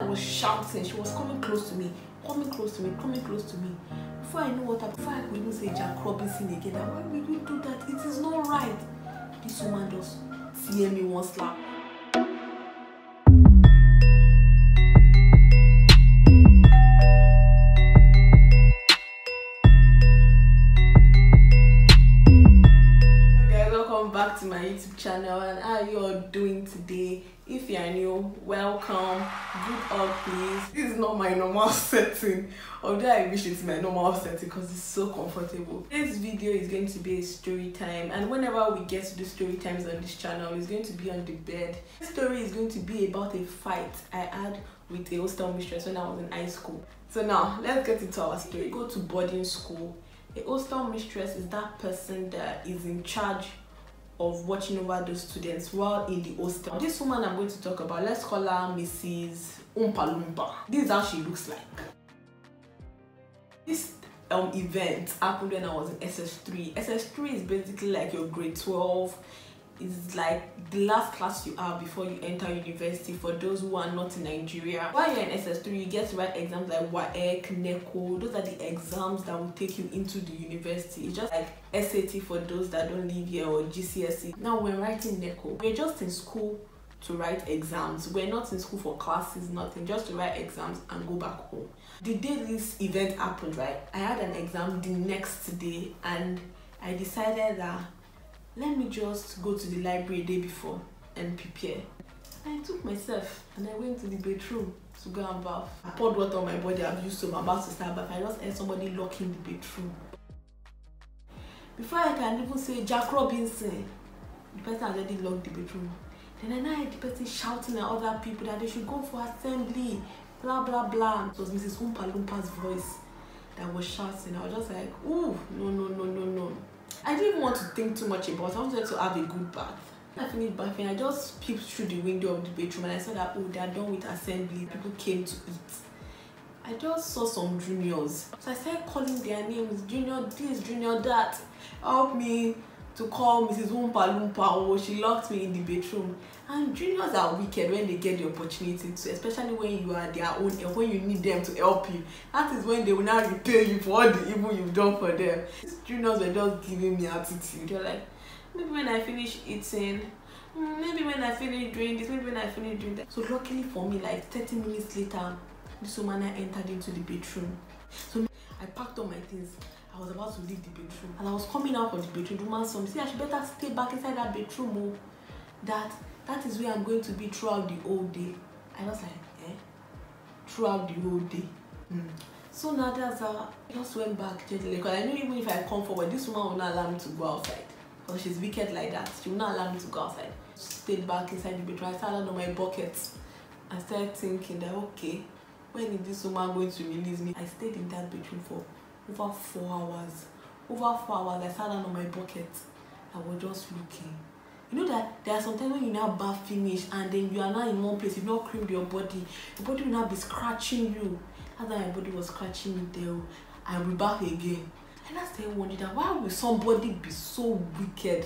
I was shouting. She was coming close to me, coming close to me, coming close to me. Before I knew what happened, before I could even say Jack Robinson again, why would you do that? It is not right. This woman just tear me one slap. Back to my YouTube channel, and how you all doing today? If you are new, welcome. Good up, please. This is not my normal setting, although I wish it's my normal setting because it's so comfortable. This video is going to be a story time, and whenever we get to do story times on this channel, it's going to be on the bed. This story is going to be about a fight I had with a hostel mistress when I was in high school. So now let's get into our story. If you go to boarding school, a hostel mistress is that person that is in charge of watching over those students while in the hostel. This woman I'm going to talk about, let's call her Mrs. Oompa Loompa. This is how she looks like. This event happened when I was in SS3. SS3 is basically like your grade 12. It's like the last class you have before you enter university, for those who are not in Nigeria. While you're in SS3, you get to write exams like WAEC, NECO. Those are the exams that will take you into the university. It's just like SAT for those that don't live here, or GCSE. Now we're writing NECO. We're just in school to write exams. We're not in school for classes, nothing, just to write exams and go back home. The day this event happened, right, I had an exam the next day, and I decided that let me just go to the library a day before and prepare. I took myself and I went to the bedroom to go and bath. I poured water on my body, I've used some, I'm about to start bath. I just heard somebody locking the bedroom. Before I can even say Jack Robinson, the person already locked the bedroom. Then I heard the person shouting at other people that they should go for assembly, blah blah blah. It was Mrs. Oompa Loompa's voice that was shouting. I was just like, ooh, no no no no no. I didn't want to think too much about it. I wanted to have a good bath. When I finished bathing, I just peeped through the window of the bedroom, and I saw that, oh, they are done with assembly. People came to eat. I just saw some juniors. So I started calling their names, junior this, junior that. Help me to call Mrs. Oompa Loompa. Oh, she locked me in the bedroom. And juniors are wicked when they get the opportunity to, especially when you are their own help, when you need them to help you. That is when they will now repay you for all the evil you've done for them. These juniors were just giving me attitude. They're like, maybe when I finish eating, maybe when I finish doing this, maybe when I finish doing that. So luckily for me, like 30 minutes later, this woman entered into the bedroom. So I packed all my things. I was about to leave the bedroom, and I was coming out of the bedroom. The woman saw me, see, I should better stay back inside that bedroom. Oh, that is where I'm going to be throughout the whole day. I was like, eh? Throughout the whole day. So now that's how I just went back gently, because I knew even if I come forward, this woman will not allow me to go outside, because she's wicked like that. She will not allow me to go outside. Stayed back inside the bedroom. I started on my buckets. I started thinking that, okay, when is this woman going to release me? I stayed in that bedroom for over 4 hours. Over 4 hours, I sat down on my bucket. I was just looking. You know that there are sometimes when you now bath finish, and then you are not in one place, you've not creamed your body will now be scratching you. That's why my body was scratching me there. I will bath again. And I started wondering that why would somebody be so wicked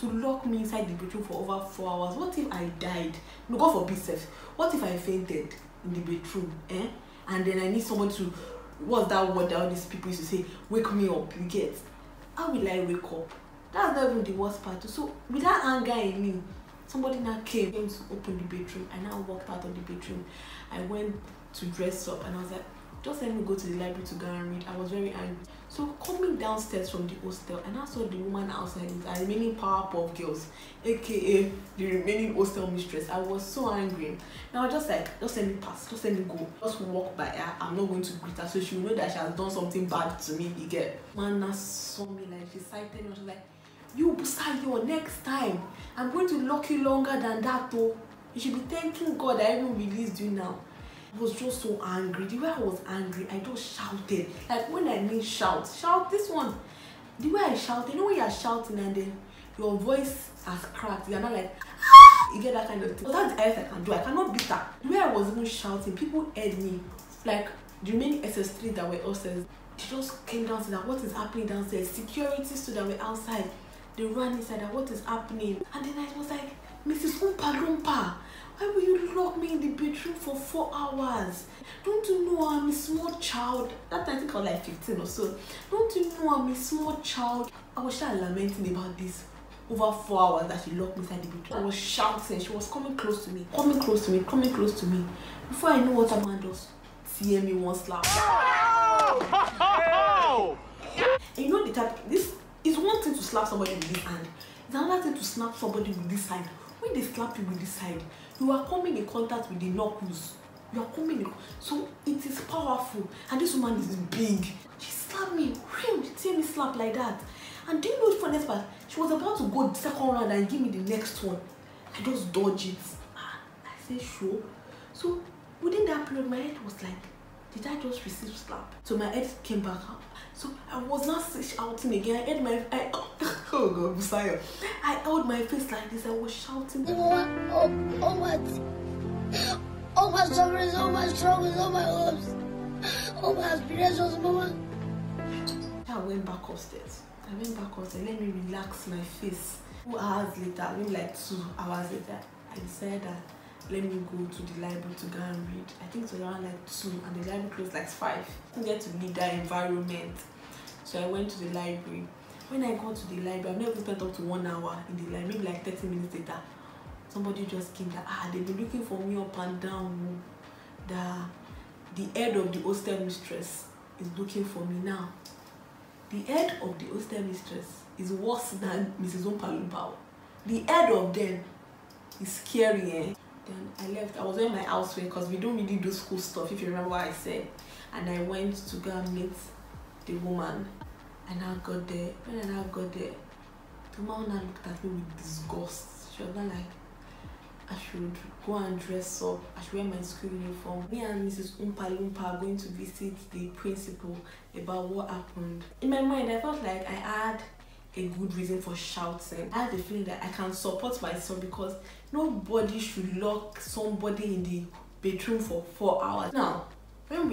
to lock me inside the bedroom for over 4 hours? What if I died? No, God forbid, self. What if I fainted in the bedroom? Eh? And then I need someone to, what's that word that all these people used to say, wake me up, you get? How will I wake up? That's not even the worst part. So with that anger in me, somebody now came to open the bedroom. I now walked out of the bedroom. I went to dress up, and I was like, just let me go to the library to go and read. I was very angry. So coming downstairs from the hostel, and I saw the woman outside with our remaining Powerpuff Girls, aka the remaining hostel mistress. I was so angry. Now I was just like, just let me pass, just let me go. Just walk by her. I'm not going to greet her, so she will know that she has done something bad to me. You get? Man saw me, like, she sighted me. I was like, you Busayo, next time I'm going to lock you longer than that though. You should be thanking God I even released you now. I was just so angry. The way I was angry, I just shouted. Like, when I mean shout this one. The way I shouted, you know when you are shouting and then your voice has cracked, you are not like, ah! You get that kind of thing. So that's the highest I can do. I cannot beat that. The way I was even shouting, people heard me. Like the remaining SS3 that were upstairs, she just came downstairs. Like, what is happening downstairs? Security stood that were outside. They ran inside. Like, what is happening? And then I was like, Mrs. Oompa Loompa, Why will you lock me in the bedroom for 4 hours? Don't you know I'm a small child? That time I think I was like 15 or so. Don't you know I'm a small child? I was just lamenting about this over 4 hours that she locked me inside the bedroom. I was shouting. She was coming close to me, coming close to me, coming close to me. Before I knew what, a man does, TM me one slap. Oh! And you know the type, this is one thing to slap somebody with this hand. It's another thing to slap somebody with this side. When they slap you with this side, you are coming in contact with the knuckles. You are coming in, so it is powerful. And this woman is big. She slapped me, she TM me slap like that. And do you know the funniest part? She was about to go the second round and give me the next one. I just dodged it. I said, sure. So within that period, my head was like, did I just receive slap? So my head came back up. So I was not shouting again. Oh God, Busayo. I held my face like this. I was shouting. Oh my sufferings, oh my struggles, oh my hopes, oh my aspirations, mama. I went back upstairs. I went back upstairs. Let me relax my face. 2 hours later, I mean like 2 hours later, I decided that let me go to the library to go and read. I think it was around like 2 and the library closed like 5. I didn't get to leave that environment. So I went to the library. When I got to the library, I've never spent up to 1 hour in the library, maybe like 30 minutes later. Somebody just came that they've been looking for me up and down. The head of the hostel mistress is looking for me now. The head of the hostel mistress is worse than Mrs. Ompalumpa. The head of them is scary, eh? Then I left. I was in my house because we don't really do school stuff, if you remember what I said. And I went to go and meet the woman. And I got there. When I got there, the woman looked at me with disgust. She was not like, I should go and dress up. I should wear my school uniform. Me and Mrs. Ompalumpa are going to visit the principal about what happened. In my mind, I felt like I had a good reason for shouting. I had the feeling that I can support myself because nobody should lock somebody in the bedroom for 4 hours. Now, when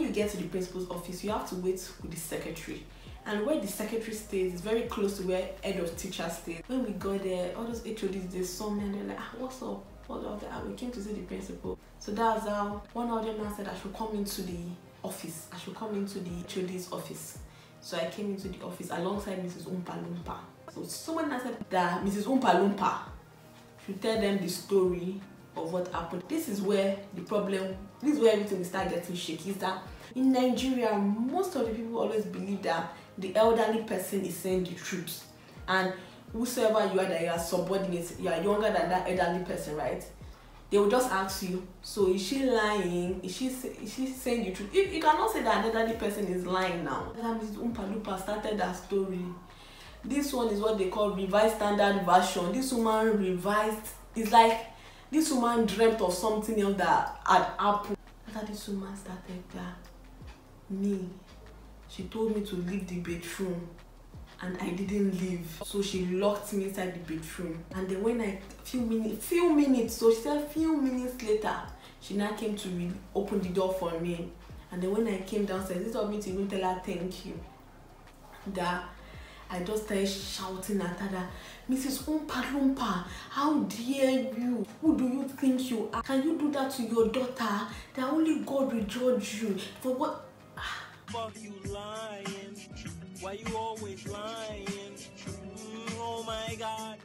you get to the principal's office, you have to wait with the secretary. And where the secretary stays is very close to where head of teacher stays. When we got there, all those HODs, they saw me and they're like, what's up? What's up? We came to see the principal. So that's how one of them now said I should come into the office. I should come into the HOD's office. So I came into the office alongside Mrs. Ompalumpa. So someone now said that Mrs. Ompalumpa should tell them the story of what happened. This is where the problem, this is where everything will start getting shaky. Is that in Nigeria, most of the people always believe that the elderly person is saying the truth, and whosoever you are that you are subordinate, you are younger than that elderly person, right? They will just ask you, so is she lying? Is she saying the truth? You cannot say that an elderly person is lying now. Mrs. Ompalumpa started that story. This one is what they call revised standard version. This woman revised. It's like this woman dreamt of something else that had happened. After this woman started that, she told me to leave the bedroom and I didn't leave. So she locked me inside the bedroom. And then when I, few minutes later, she now came to open the door for me. And then when I came downstairs, instead of me to even tell her thank you, that I just started shouting at her that, Mrs. Ompalumpa, how dare you? Who do you think you are? Can you do that to your daughter? That only God will judge you for what? Fuck you lying, why you always lying? Oh my God,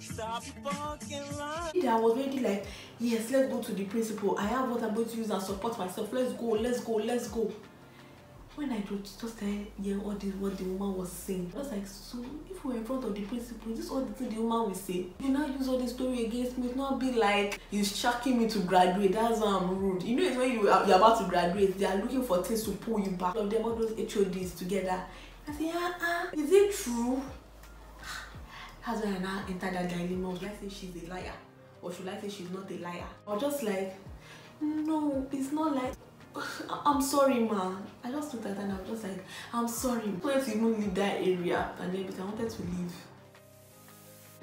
stop fucking lying. I was already like, yes, let's go to the principal. I have what I'm going to use and support myself. Let's go, let's go, let's go. When I just started hearing all this, what the woman was saying, I was like, so if we're in front of the principal, this is all the thing the woman will say. You now use all this story against me, it's not be like, you're shacking me to graduate, that's why I'm rude. You know, it's when you're about to graduate, they are looking for things to pull you back. All of them, all those HODs together. I say, is it true? That's when I now entered that dilemma. Should I say she's a liar? Or should I say she's not a liar? Or just like, no, it's not like, I'm sorry, ma. I just looked at her and I was just like, I'm sorry. I wanted to even leave that area and everything. I wanted to leave.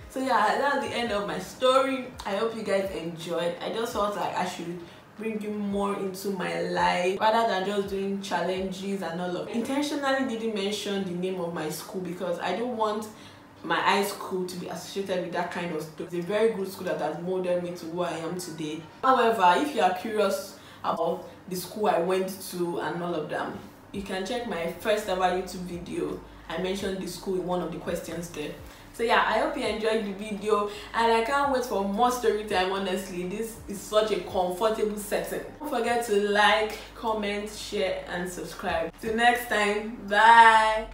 So yeah, that's the end of my story. I hope you guys enjoyed. I just felt like I should bring you more into my life rather than just doing challenges and all of it. Intentionally didn't mention the name of my school because I don't want my high school to be associated with that kind of stuff. It's a very good school that has molded me to who I am today. However, if you are curious about the school I went to and all of them, you can check my first ever YouTube video. I mentioned the school in one of the questions there. So yeah, I hope you enjoyed the video and I can't wait for more story time. Honestly, this is such a comfortable setting. Don't forget to like, comment, share and subscribe. Till next time, bye.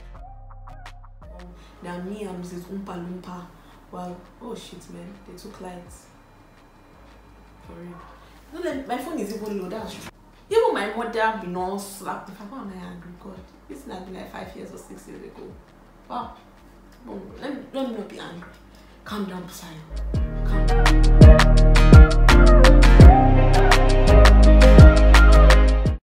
Now me and Mrs. Oompa Loompa. Wow, oh shit man, they took lights. For real. No, then my phone is even low, that's true. Even my mother been all slapped. If I found my angry God, this has been like 5 years or 6 years ago. Wow. Let me not be angry. Calm down, Busayo. Calm down.